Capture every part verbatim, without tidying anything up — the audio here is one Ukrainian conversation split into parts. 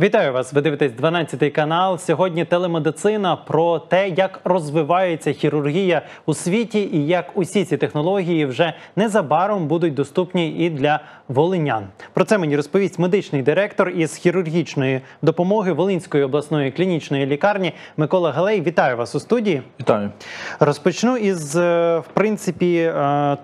Вітаю вас! Ви дивитесь дванадцятий канал. Сьогодні телемедицина про те, як розвивається хірургія у світі і як усі ці технології вже незабаром будуть доступні і для волинян. Про це мені розповість медичний директор із хірургічної допомоги Волинської обласної клінічної лікарні Микола Галей. Вітаю вас у студії. Вітаю. Розпочну із, в принципі,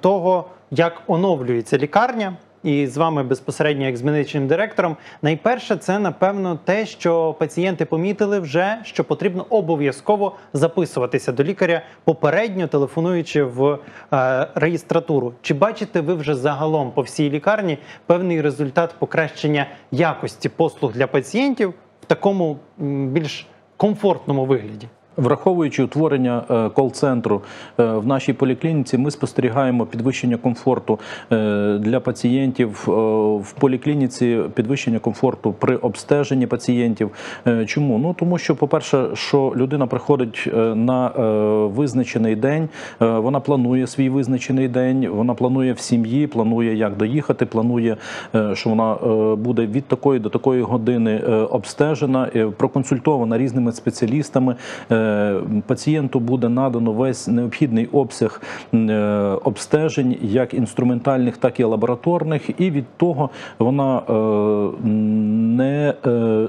того, як оновлюється лікарня. І з вами безпосередньо, як з медичним директором, найперше це, напевно, те, що пацієнти помітили вже, що потрібно обов'язково записуватися до лікаря, попередньо телефонуючи в е, реєстратуру. Чи бачите ви вже загалом по всій лікарні певний результат покращення якості послуг для пацієнтів в такому м, більш комфортному вигляді? Враховуючи утворення кол-центру в нашій поліклініці, ми спостерігаємо підвищення комфорту для пацієнтів в поліклініці, підвищення комфорту при обстеженні пацієнтів. Чому? Ну, тому що, по-перше, що людина приходить на визначений день, вона планує свій визначений день, вона планує в сім'ї, планує, як доїхати, планує, що вона буде від такої до такої години обстежена, проконсультована різними спеціалістами. Пацієнту буде надано весь необхідний обсяг обстежень, як інструментальних, так і лабораторних, і від того вона, не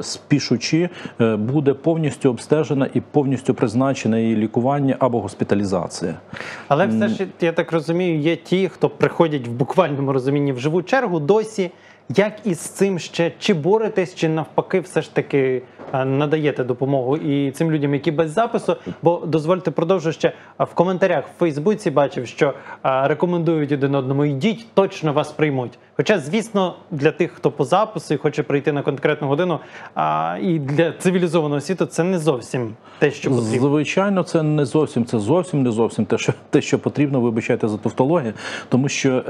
спішучи, буде повністю обстежена і повністю призначена її лікування або госпіталізація. Але все ж, я так розумію, є ті, хто приходять в буквальному розумінні в живу чергу досі. Як із цим ще? Чи боретесь, чи навпаки все ж таки надаєте допомогу і цим людям, які без запису? Бо, дозвольте, продовжу ще, в коментарях в Фейсбуці бачив, що рекомендують один одному, йдіть, точно вас приймуть. Хоча, звісно, для тих, хто по запису і хоче прийти на конкретну годину, і для цивілізованого світу це не зовсім те, що потрібно. Звичайно, це не зовсім, це зовсім не зовсім те, що, те, що потрібно, вибачайте за тавтологію, тому що,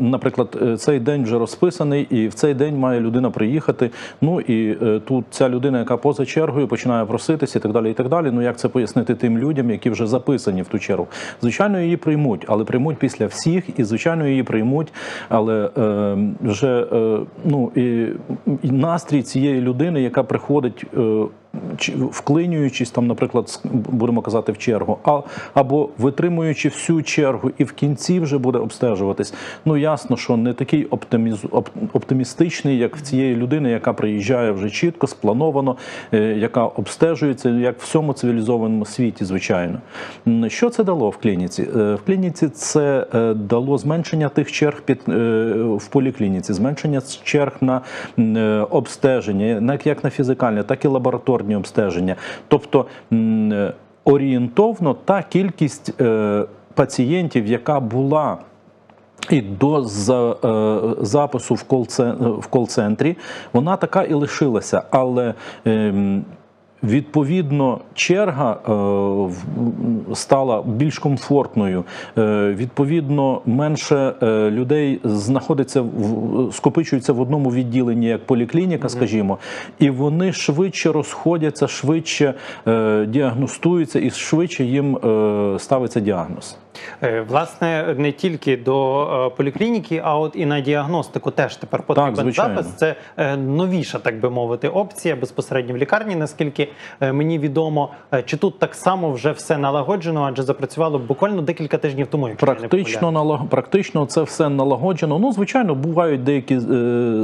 наприклад, цей день вже розписаний, і в цей день має людина приїхати, ну і е, тут ця людина, яка поза чергою, починає проситися і так далі, і так далі. Ну як це пояснити тим людям, які вже записані в ту чергу? Звичайно, її приймуть, але приймуть після всіх, і, звичайно, її приймуть, але е, вже, е, ну, і, і настрій цієї людини, яка приходить, е, вклинюючись, там, наприклад, будемо казати, в чергу, а, або витримуючи всю чергу і в кінці вже буде обстежуватись. Ну, ясно, що не такий оптиміз... оптимістичний, як в цієї людини, яка приїжджає вже чітко, сплановано, яка обстежується, як в всьому цивілізованому світі, звичайно. Що це дало в клініці? В клініці це дало зменшення тих черг під... в поліклініці, зменшення черг на обстеження, як на фізикальне, так і лабораторне обстеження. Тобто орієнтовно та кількість пацієнтів, яка була і до запису в кол-центрі, вона така і лишилася, але відповідно, черга е, стала більш комфортною, е, відповідно, менше е, людей знаходиться, в, скопичується в одному відділенні, як поліклініка, скажімо, і вони швидше розходяться, швидше е, діагностуються і швидше їм е, ставиться діагноз. Власне, не тільки до поліклініки, а от і на діагностику теж тепер потрібен запис. Це новіша, так би мовити, опція безпосередньо в лікарні, наскільки мені відомо. Чи тут так само вже все налагоджено, адже запрацювало буквально декілька тижнів тому? Практично, налаг... Практично це все налагоджено. Ну, звичайно, бувають деякі е,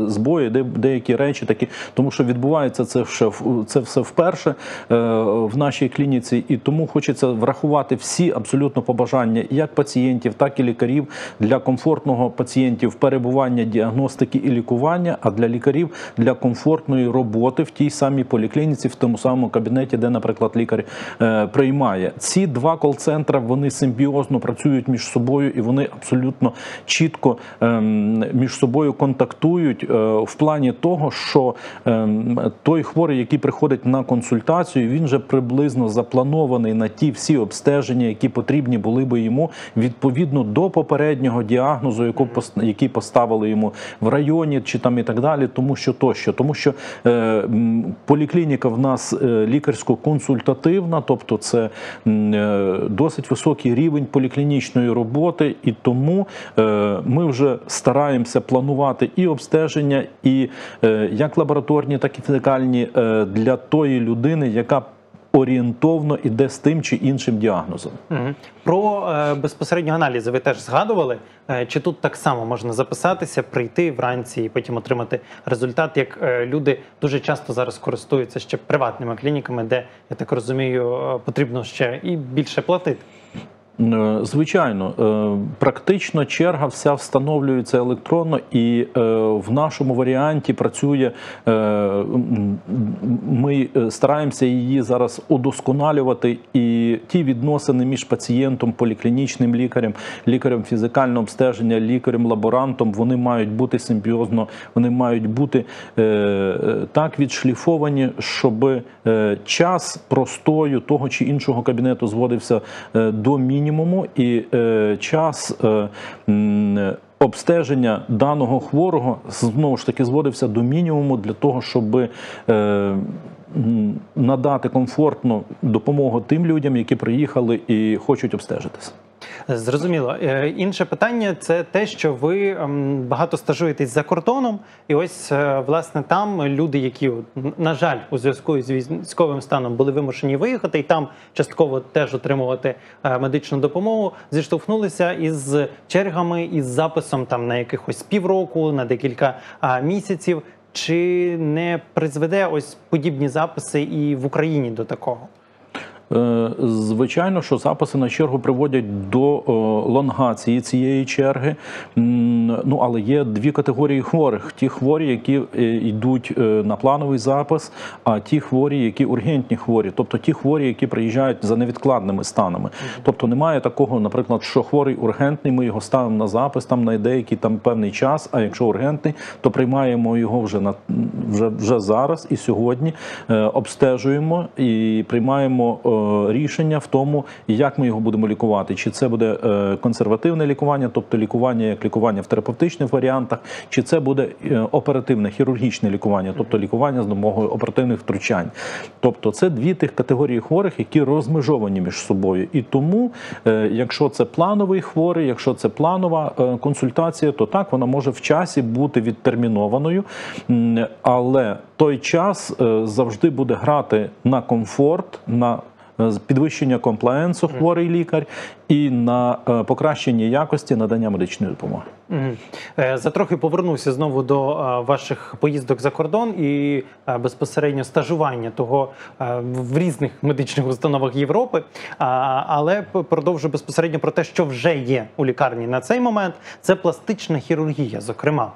збої, де, деякі речі такі, тому що відбувається це, ще, це все вперше е, в нашій клініці, і тому хочеться врахувати всі абсолютно побажання як пацієнтів, так і лікарів для комфортного пацієнтів перебування, діагностики і лікування, а для лікарів для комфортної роботи в тій самій поліклініці, в тому самому кабінеті, де, наприклад, лікар е, приймає. Ці два кол-центри, вони симбіозно працюють між собою і вони абсолютно чітко е, між собою контактують е, в плані того, що е, той хворий, який приходить на консультацію, він вже приблизно запланований на ті всі обстеження, які потрібні були би йому йому відповідно до попереднього діагнозу, яку, який поставили йому в районі чи там і так далі, тому що тощо. Тому що е, поліклініка в нас лікарсько-консультативна, тобто це е, досить високий рівень поліклінічної роботи, і тому е, ми вже стараємося планувати і обстеження, і е, як лабораторні, так і фізикальні е, для тої людини, яка орієнтовно іде з тим чи іншим діагнозом. Угу. Про е, безпосередньо аналізи ви теж згадували. Е, чи тут так само можна записатися, прийти вранці і потім отримати результат, як е, люди дуже часто зараз користуються ще приватними клініками, де, я так розумію, потрібно ще і більше платити? Звичайно, практично черга вся встановлюється електронно, і в нашому варіанті працює, ми стараємося її зараз удосконалювати, і ті відносини між пацієнтом, поліклінічним лікарем, лікарем фізикального обстеження, лікарем-лаборантом, вони мають бути симбіозно, вони мають бути так відшліфовані, щоб час простою того чи іншого кабінету зводився до мінімуму. мінімуму і е, час е, м, обстеження даного хворого знову ж таки зводився до мінімуму для того, щоб е, м, надати комфортну допомогу тим людям, які приїхали і хочуть обстежитися. Зрозуміло. Інше питання – це те, що ви багато стажуєтесь за кордоном, і ось, власне, там люди, які, на жаль, у зв'язку з військовим станом були вимушені виїхати і там частково теж отримувати медичну допомогу, зіштовхнулися із чергами, із записом там на якихось півроку, на декілька місяців. Чи не призведе ось подібні записи і в Україні до такого? Звичайно, що записи на чергу приводять до лонгації цієї черги, ну, але є дві категорії хворих. Ті хворі, які йдуть на плановий запис, а ті хворі, які ургентні хворі, тобто ті хворі, які приїжджають за невідкладними станами. Тобто немає такого, наприклад, що хворий ургентний, ми його ставимо на запис там, на деякий там, певний час, а якщо ургентний, то приймаємо його вже, на, вже, вже зараз і сьогодні, обстежуємо і приймаємо рішення в тому, як ми його будемо лікувати. Чи це буде консервативне лікування, тобто лікування як лікування в терапевтичних варіантах, чи це буде оперативне, хірургічне лікування, тобто лікування з допомогою оперативних втручань. Тобто це дві тих категорії хворих, які розмежовані між собою. І тому, якщо це плановий хворий, якщо це планова консультація, то так, вона може в часі бути відтермінованою, але той час завжди буде грати на комфорт, на підвищення комплаєнсу хворий лікар і на покращення якості надання медичної допомоги. За трохи повернуся знову до ваших поїздок за кордон і безпосередньо стажування того в різних медичних установах Європи, але продовжу безпосередньо про те, що вже є у лікарні на цей момент. Це пластична хірургія, зокрема.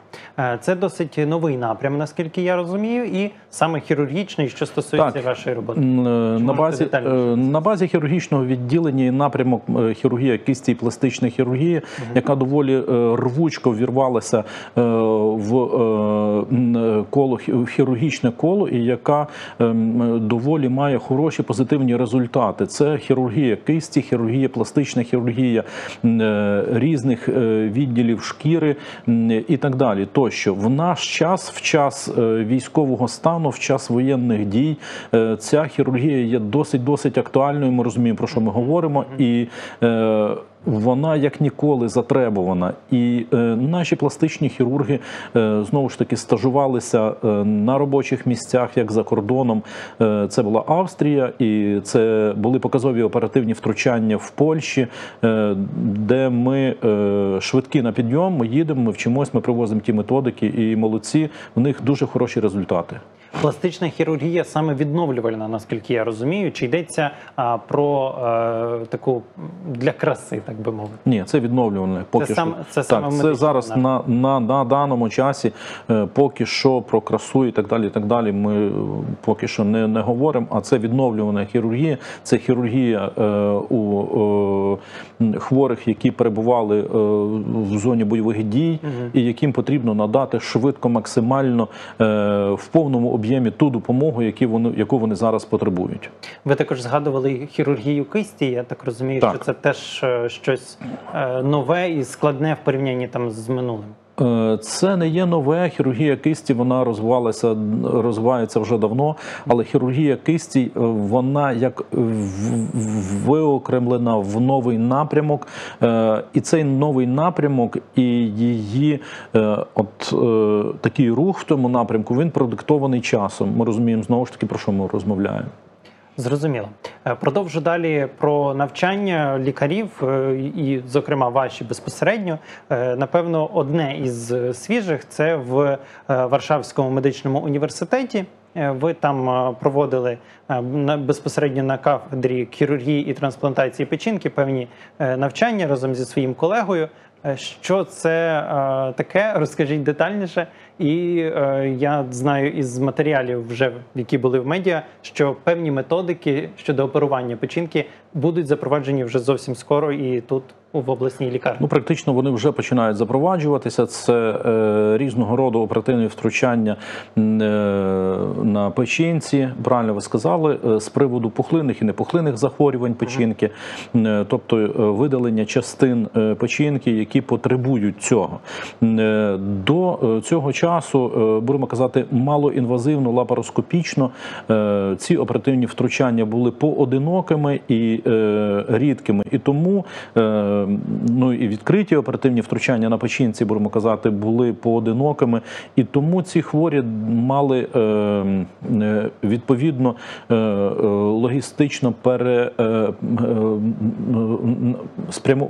Це досить новий напрям, наскільки я розумію, і саме хірургічний, що стосується так, вашої роботи. На базі, на базі хірургічного відділення і напрямок хірургія кисті і пластична хірургія, угу. яка доволі рвучко вірвалася в коло, в хірургічне коло і яка доволі має хороші позитивні результати. Це хірургія кисті, хірургія, пластична хірургія різних відділів шкіри і так далі. Тощо. В наш час, в час військового стану, в час воєнних дій ця хірургія є досить-досить актуальною, ми розуміємо, про що ми говоримо, і вона як ніколи затребувана. І е, наші пластичні хірурги е, знову ж таки стажувалися е, на робочих місцях, як за кордоном. Е, це була Австрія, і це були показові оперативні втручання в Польщі, е, де ми е, швидкі на підйом, ми їдемо, ми вчимось, ми привозимо ті методики, і молодці, в них дуже хороші результати. Пластична хірургія саме відновлювальна, наскільки я розумію, чи йдеться а, про а, таку для краси, так би мовити? Ні, це відновлювальне. Поки це що. Сам, це, так, це зараз на, на, на даному часі е, поки що про красу і так далі, і так далі ми поки що не, не говоримо, а це відновлювальна хірургія, це хірургія е, у е, хворих, які перебували е, в зоні бойових дій, угу. і яким потрібно надати швидко, максимально, е, в повному обсязі об'ємі ту допомогу, яку вони зараз потребують. Ви також згадували хірургію кисті, я так розумію, так. що це теж щось нове і складне в порівнянні там з минулим. Це не є нове. Хірургія кисті, вона розвивалася, розвивається вже давно, але хірургія кисті, вона як виокремлена в новий напрямок. І цей новий напрямок і її от, такий рух в тому напрямку, він продиктований часом. Ми розуміємо знову ж таки, про що ми розмовляємо. Зрозуміло. Продовжу далі про навчання лікарів і, зокрема, ваші безпосередньо. Напевно, одне із свіжих – це в Варшавському медичному університеті. Ви там проводили безпосередньо на кафедрі хірургії і трансплантації печінки певні навчання разом зі своїм колегою. Що це таке? Розкажіть детальніше. І я знаю із матеріалів, вже, які були в медіа, що певні методики щодо оперування печінки будуть запроваджені вже зовсім скоро і тут, в обласній лікарні. Ну, практично вони вже починають запроваджуватися. Це е, різного роду оперативні втручання е, на печінці, правильно ви сказали, е, з приводу пухлинних і непухлинних захворювань печінки, е, тобто е, видалення частин е, печінки, які потребують цього. Е, до е, цього часу, е, будемо казати, малоінвазивно, лапароскопічно е, ці оперативні втручання були поодинокими і е, рідкими. І тому е, ну і відкриті оперативні втручання на печінці, будемо казати, були поодинокими, і тому ці хворі мали відповідно логістично пере...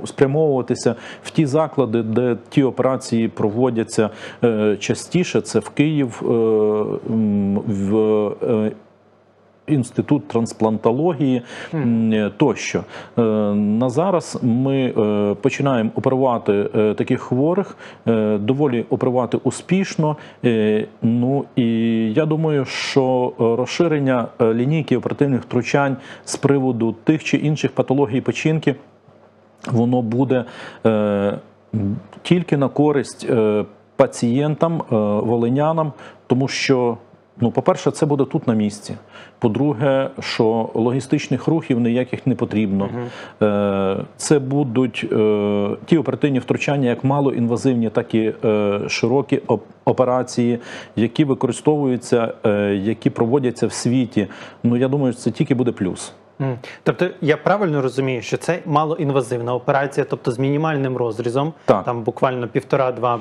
спрямовуватися в ті заклади, де ті операції проводяться частіше, це в Київ, в Інститут трансплантології тощо. На зараз ми починаємо оперувати таких хворих, доволі оперувати успішно. Ну і я думаю, що розширення лінійки оперативних втручань з приводу тих чи інших патологій печінки, воно буде тільки на користь пацієнтам, волинянам, тому що, ну, по-перше, це буде тут на місці. По-друге, що логістичних рухів ніяких не потрібно. Uh-huh. Це будуть ті оперативні втручання, як малоінвазивні, так і широкі операції, які використовуються, які проводяться в світі. Ну, я думаю, це тільки буде плюс. Тобто я правильно розумію, що це малоінвазивна операція, тобто з мінімальним розрізом, так. там буквально півтора-два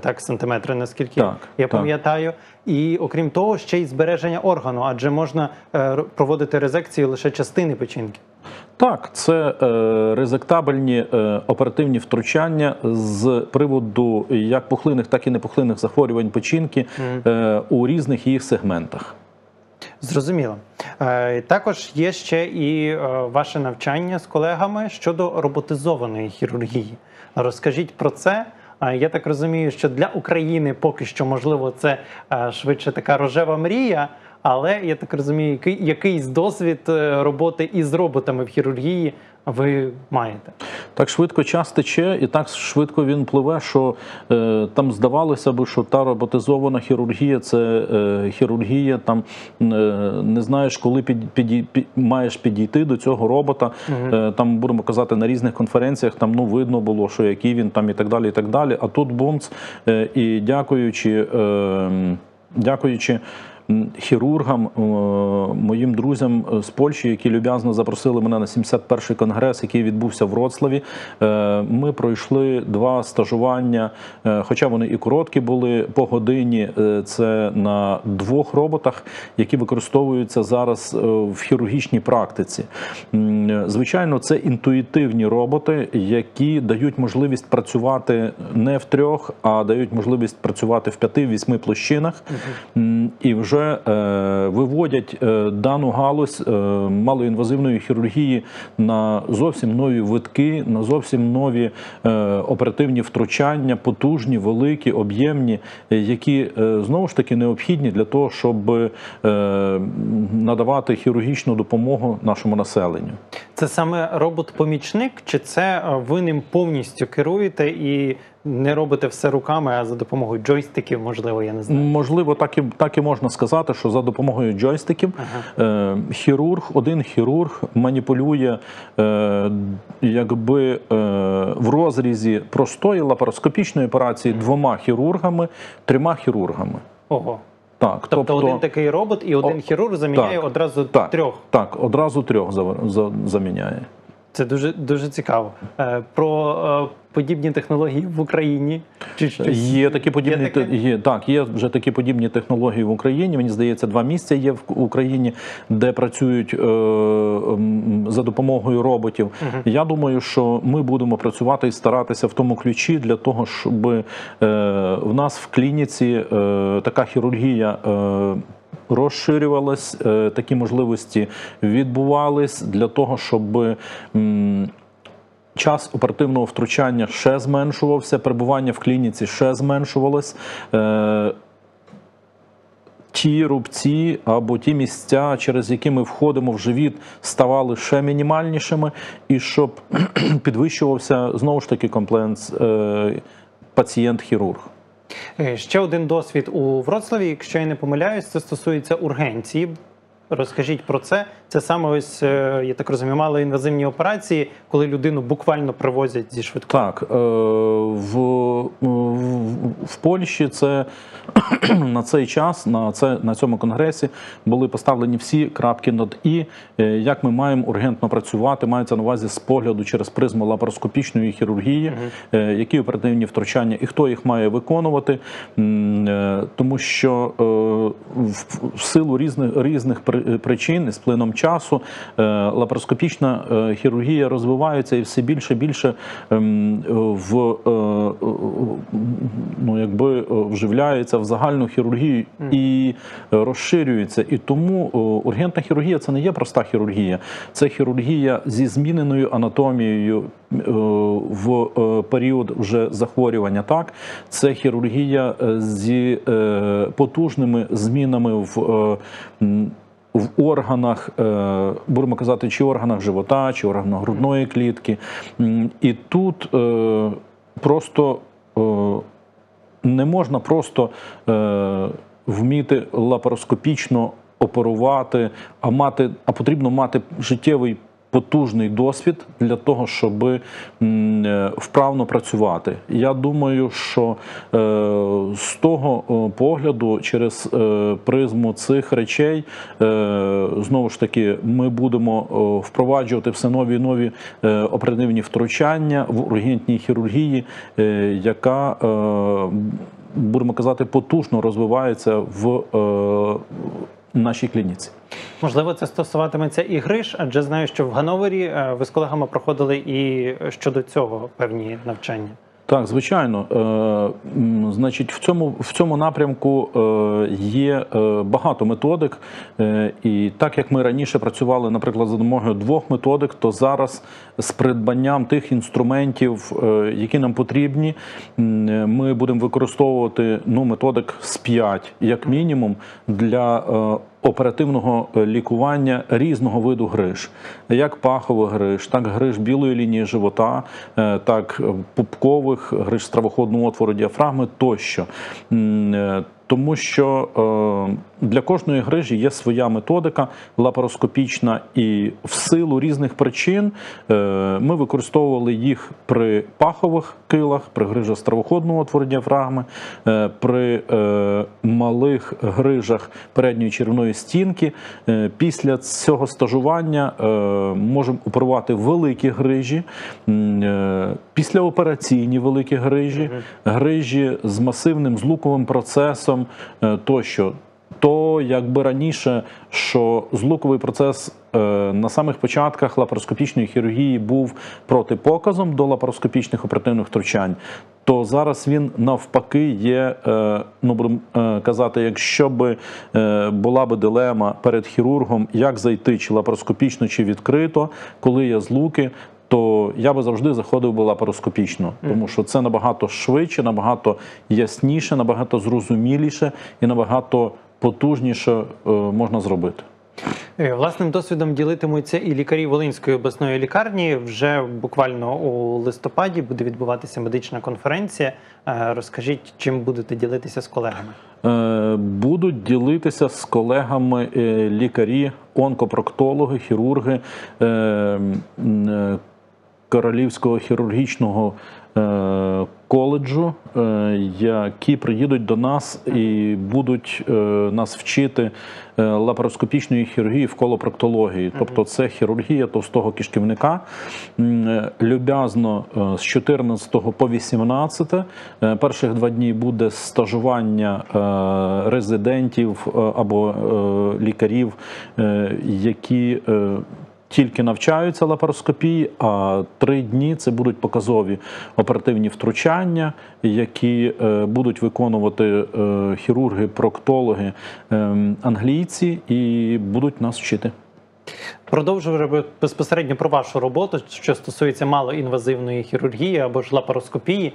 так, сантиметри, наскільки так, я пам'ятаю. І окрім того, ще й збереження органу, адже можна проводити резекцію лише частини печінки. Так, це е, резектабельні е, оперативні втручання з приводу як пухлинних, так і непухлинних захворювань печінки mm. е, у різних їх сегментах. Зрозуміло. Також є ще і ваше навчання з колегами щодо роботизованої хірургії. Розкажіть про це. Я так розумію, що для України поки що, можливо, це швидше така рожева мрія, але, я так розумію, якийсь досвід роботи із роботами в хірургії ви маєте. Так швидко час тече, і так швидко він пливе, що е, там здавалося б, що та роботизована хірургія, це е, хірургія, там е, не знаєш, коли під, під, під, маєш підійти до цього робота. Угу. Е, там, будемо казати, на різних конференціях там ну видно було, що який він там і так далі, і так далі. А тут бумц, е, і дякуючи, е, дякуючи хірургам, моїм друзям з Польщі, які люб'язно запросили мене на сімдесят перший конгрес, який відбувся в Вроцлаві. Ми пройшли два стажування, хоча вони і короткі були, по годині. Це на двох роботах, які використовуються зараз в хірургічній практиці. Звичайно, це інтуїтивні роботи, які дають можливість працювати не в трьох, а дають можливість працювати в п'яти-вісьми площинах. І вже виводять дану галузь малоінвазивної хірургії на зовсім нові витки, на зовсім нові оперативні втручання, потужні, великі, об'ємні, які, знову ж таки, необхідні для того, щоб надавати хірургічну допомогу нашому населенню. Це саме робот-помічник, чи це ви ним повністю керуєте і не робите все руками, а за допомогою джойстиків, можливо, я не знаю. Можливо, так і, так і можна сказати, що за допомогою джойстиків ага. е, хірург, один хірург маніпулює е, якби, е, в розрізі простої лапароскопічної операції ага. двома хірургами, трьома хірургами. Ого. Так, тобто, тобто один такий робот і один о, хірург заміняє так, одразу так, трьох? Так, одразу трьох за, за, заміняє. Це дуже, дуже цікаво. Про подібні технології в Україні? Чи є такі подібні, є таке? Є, так, є вже такі подібні технології в Україні. Мені здається, два місця є в Україні, де працюють е, за допомогою роботів. Угу. Я думаю, що ми будемо працювати і старатися в тому ключі для того, щоб е, в нас в клініці е, така хірургія е, розширювалися, такі можливості відбувались для того, щоб час оперативного втручання ще зменшувався, перебування в клініці ще зменшувалось. Ті рубці або ті місця, через які ми входимо в живіт, ставали ще мінімальнішими, і щоб підвищувався, знову ж таки, комплект пацієнт-хірург. Ще один досвід у Вроцлаві, якщо я не помиляюсь, це стосується ургенції. Розкажіть про це. Це саме ось, я так розумію, малоінвазивні операції, коли людину буквально привозять зі швидкою. Так, в, в, в Польщі це на цей час, на, це, на цьому конгресі були поставлені всі крапки над «і», як ми маємо ургентно працювати, мається на увазі з погляду через призму лапароскопічної хірургії, угу. які оперативні втручання і хто їх має виконувати, тому що в силу різних, різних причин і з плином часу лапароскопічна хірургія розвивається і все більше і більше в, ну, якби, вживляється в загальну хірургію і розширюється. І тому ургентна хірургія – це не є проста хірургія, це хірургія зі зміненою анатомією в період вже захворювання. Так, це хірургія зі потужними змінами в в органах, будемо казати, чи органах живота, чи органах грудної клітки. І тут просто не можна просто вміти лапароскопічно оперувати, а, мати, а потрібно мати життєвий потужний досвід для того, щоб вправно працювати. Я думаю, що з того погляду, через призму цих речей, знову ж таки, ми будемо впроваджувати все нові і нові оперативні втручання в ургентній хірургії, яка, будемо казати, потужно розвивається в нашій клініці. Можливо, це стосуватиметься і гриж, адже знаю, що в Ганновері ви з колегами проходили і щодо цього певні навчання. Так, звичайно. Значить, в цьому, в цьому напрямку є багато методик. І так, як ми раніше працювали, наприклад, за допомогою двох методик, то зараз з придбанням тих інструментів, які нам потрібні, ми будемо використовувати, ну, методик з п'ять, як мінімум, для оперативного лікування різного виду гриж. Як пахових гриж, так гриж білої лінії живота, так пупкових, гриж стравоходного отвору діафрагми тощо. Тому що для кожної грижі є своя методика лапароскопічна, і в силу різних причин ми використовували їх при пахових килах, при грижах стравоходного отвору діафрагми, при малих грижах передньої черевної стінки. Після цього стажування можемо оперувати великі грижі, післяопераційні великі грижі, грижі з масивним злуковим процесом, тощо. То, якби раніше, що злуковий процес на самих початках лапароскопічної хірургії був протипоказом до лапароскопічних оперативних втручань, то зараз він навпаки є, ну, будемо казати, якщо б була б дилема перед хірургом, як зайти, чи лапароскопічно, чи відкрито, коли є злуки, то я би завжди заходив би лапароскопічно, тому що це набагато швидше, набагато ясніше, набагато зрозуміліше і набагато потужніше можна зробити. Власним досвідом ділитимуться і лікарі Волинської обласної лікарні. Вже буквально у листопаді буде відбуватися медична конференція. Розкажіть, чим будете ділитися з колегами? Будуть ділитися з колегами лікарі, онкопроктологи, хірурги Королівського хірургічного коледжу, які приїдуть до нас і будуть нас вчити лапароскопічної хірургії в колопроктології. Тобто це хірургія товстого кишківника, люб'язно з чотирнадцятого по вісімнадцяте. Перших два дні буде стажування резидентів або лікарів, які тільки навчаються лапароскопії, а три дні це будуть показові оперативні втручання, які будуть виконувати хірурги, проктологи, англійці, і будуть нас вчити. Продовжуємо безпосередньо про вашу роботу, що стосується малоінвазивної хірургії або ж лапароскопії.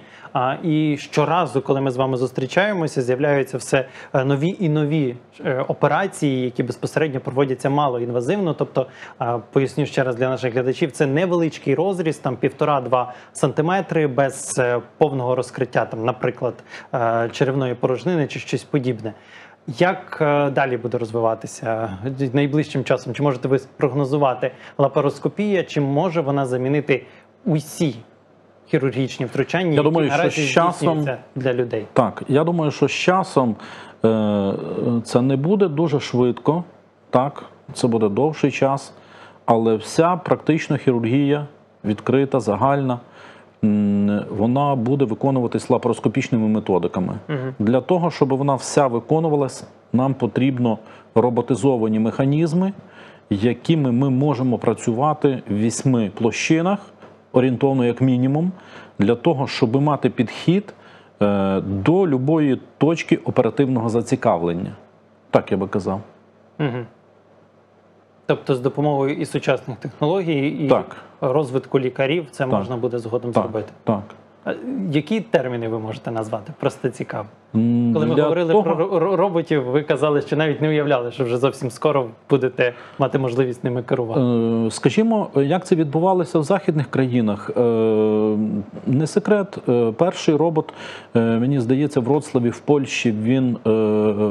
І щоразу, коли ми з вами зустрічаємося, з'являються все нові і нові операції, які безпосередньо проводяться малоінвазивно. Тобто, поясню ще раз для наших глядачів, це невеличкий розріз, там півтора-два сантиметри, без повного розкриття, там, наприклад, черевної порожнини чи щось подібне. Як далі буде розвиватися найближчим часом? Чи можете ви прогнозувати, лапароскопія, чи може вона замінити усі хірургічні втручання, я які думаю, наразі здійснюються для людей? Так, я думаю, що з часом е, це не буде дуже швидко, так, це буде довший час, але вся практично хірургія відкрита, загальна, вона буде виконуватись лапароскопічними методиками. Угу. Для того, щоб вона вся виконувалась, нам потрібно роботизовані механізми, якими ми можемо працювати в вісьми площинах, орієнтовно як мінімум, для того, щоб мати підхід до любої точки оперативного зацікавлення. Так я би казав. Угу. Тобто з допомогою і сучасних технологій, і так. розвитку лікарів це так. можна буде згодом так. зробити? Так. Які терміни ви можете назвати? Просто цікаво. Коли ми Для говорили того... про роботів, ви казали, що навіть не уявляли, що вже зовсім скоро будете мати можливість ними керувати. Скажімо, як це відбувалося в західних країнах? Не секрет, перший робот, мені здається, в Вроцлаві, в Польщі, він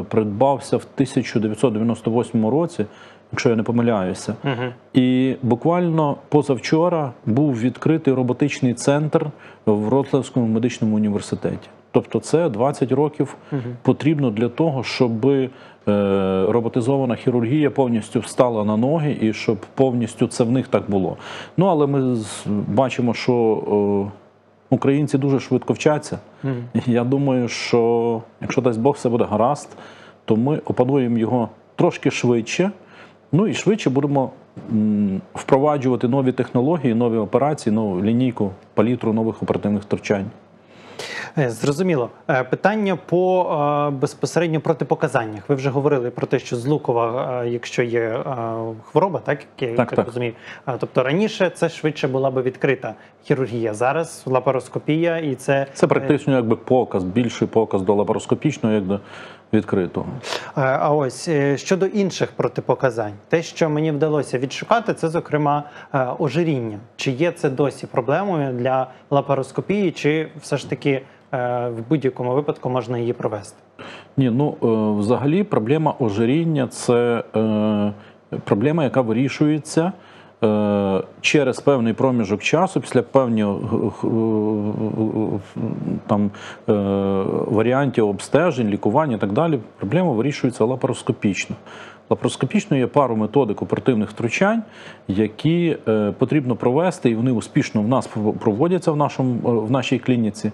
придбався в тисяча дев'ятсот дев'яносто восьмому році, якщо я не помиляюся. Угу. І буквально позавчора був відкритий роботичний центр в Ротлевському медичному університеті. Тобто це двадцять років угу. потрібно для того, щоб е, роботизована хірургія повністю встала на ноги і щоб повністю це в них так було. Ну, але ми бачимо, що е, українці дуже швидко вчаться. Угу. Я думаю, що якщо дасть Бог все буде гаразд, то ми опануємо його трошки швидше. Ну і швидше будемо впроваджувати нові технології, нові операції, нову лінійку, палітру нових оперативних втручань. Зрозуміло. Питання по безпосередньо протипоказаннях. Ви вже говорили про те, що злукова, якщо є хвороба, так, я так, так. розумію, тобто раніше це швидше була би відкрита хірургія, зараз лапароскопія і це... Це практично якби показ, більший показ до лапароскопічного, як до відкритого. А ось, щодо інших протипоказань, те, що мені вдалося відшукати, це, зокрема, ожиріння. Чи є це досі проблемою для лапароскопії, чи все ж таки в будь-якому випадку можна її провести? Ні, ну, взагалі, проблема ожиріння – це проблема, яка вирішується через певний проміжок часу, після певних там, варіантів обстежень, лікування і так далі, проблема вирішується лапароскопічно. Лапароскопічно є пару методик оперативних втручань, які потрібно провести, і вони успішно в нас проводяться в, нашому, в нашій клініці.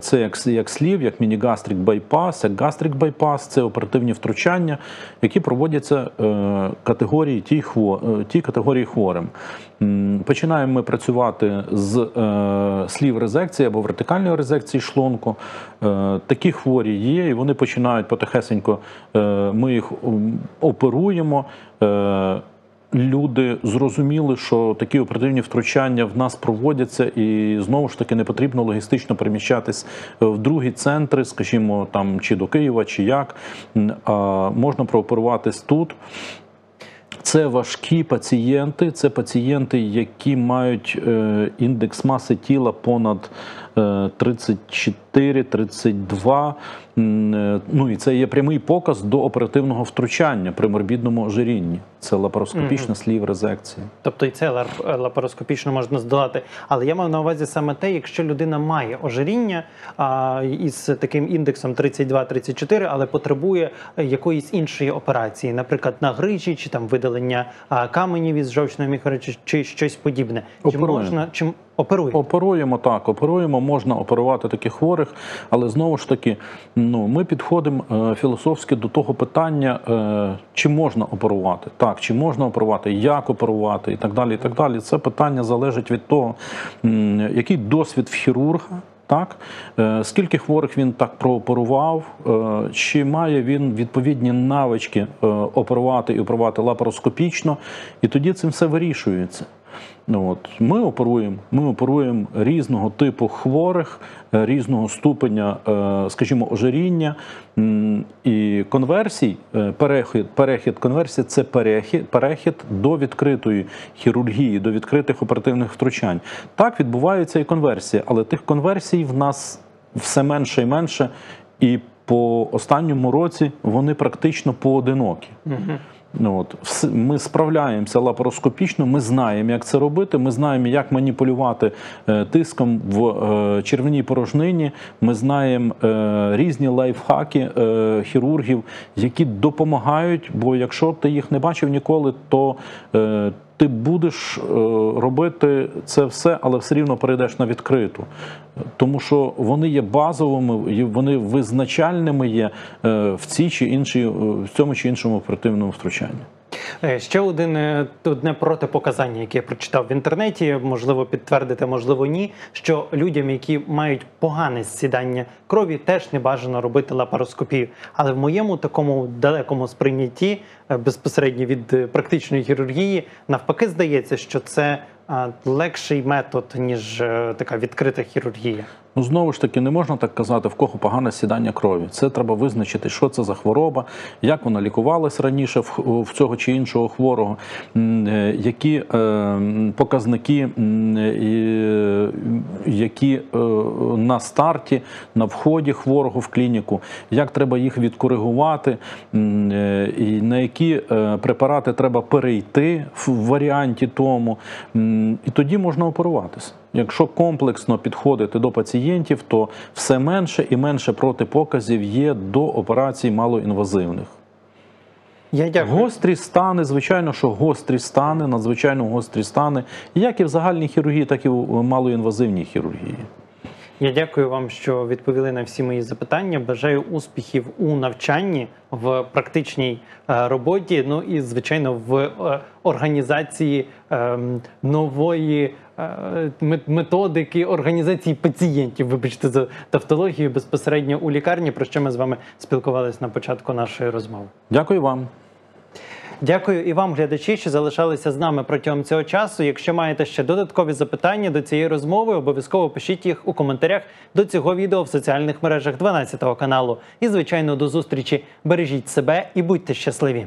Це як, як слів, як міні-гастрик байпас, як гастрик байпас, це оперативні втручання, які проводяться категорії тій, хво, тій категорії хворим. Починаємо ми працювати з слів резекції або вертикальної резекції шлунку. Такі хворі є, і вони починають потихесенько, ми їх оперуємо, люди зрозуміли, що такі оперативні втручання в нас проводяться, і знову ж таки не потрібно логістично переміщатись в другі центри, скажімо, там чи до Києва, чи як, а можна прооперуватись тут. Це важкі пацієнти, це пацієнти, які мають індекс маси тіла понад тридцять чотири - тридцять два, ну і це є прямий показ до оперативного втручання при морбідному ожирінні. Це лапароскопічна mm-hmm. слів-резекція. Тобто і це лапароскопічно можна здолати. Але я мав на увазі саме те, якщо людина має ожиріння а, із таким індексом тридцять два - тридцять чотири, але потребує якоїсь іншої операції, наприклад, на грижі, чи там видалення а, каменів із жовчної міхури, чи, чи щось подібне. Чи можна, чи... Оперуємо. Оперуємо, так, оперуємо, можна оперувати таких хворих, але знову ж таки, ну, ми підходимо е, філософськи до того питання, е, чи можна оперувати, так, чи можна оперувати, як оперувати і так далі, і так далі. Це питання залежить від того, м, який досвід в хірурга, так, е, скільки хворих він так прооперував, е, чи має він відповідні навички е, оперувати і оперувати лапароскопічно, і тоді цим все вирішується. От. Ми оперуємо, ми оперуємо різного типу хворих, різного ступеня, скажімо, ожиріння і конверсій, перехід, перехід конверсії – це перехід, перехід до відкритої хірургії, до відкритих оперативних втручань. Так відбувається і конверсія, але тих конверсій в нас все менше і менше, і по останньому році вони практично поодинокі. Угу. От. Ми справляємося лапароскопічно, ми знаємо, як це робити, ми знаємо, як маніпулювати тиском в червній порожнині, ми знаємо різні лайфхаки хірургів, які допомагають, бо якщо ти їх не бачив ніколи, то ти будеш робити це все, але все рівно перейдеш на відкриту. Тому що вони є базовими, вони визначальними є в, цій чи іншій, в цьому чи іншому оперативному втручанні. Ще один, одне протипоказання, яке я прочитав в інтернеті, можливо підтвердити, можливо ні, що людям, які мають погане зсідання крові, теж не бажано робити лапароскопію. Але в моєму такому далекому сприйнятті, безпосередньо від практичної хірургії, навпаки здається, що це легший метод, ніж така відкрита хірургія. Ну, знову ж таки, не можна так казати, в кого погане зсідання крові. Це треба визначити, що це за хвороба, як вона лікувалась раніше в, в цього чи іншого хворого, які е, показники, е, які е, на старті, на вході хворого в клініку, як треба їх відкоригувати, е, і на які е, препарати треба перейти в варіанті тому, е, і тоді можна оперуватися. Якщо комплексно підходити до пацієнтів, то все менше і менше протипоказів є до операцій малоінвазивних. Я дякую. Гострі стани, звичайно, що гострі стани, надзвичайно гострі стани, як і в загальній хірургії, так і в малоінвазивній хірургії. Я дякую вам, що відповіли на всі мої запитання. Бажаю успіхів у навчанні, в практичній роботі, ну і, звичайно, в організації нової методики організації пацієнтів, вибачте за тавтологію, безпосередньо у лікарні, про що ми з вами спілкувалися на початку нашої розмови. Дякую вам. Дякую і вам, глядачі, що залишалися з нами протягом цього часу. Якщо маєте ще додаткові запитання до цієї розмови, обов'язково пишіть їх у коментарях до цього відео в соціальних мережах дванадцятого каналу. І, звичайно, до зустрічі. Бережіть себе і будьте щасливі!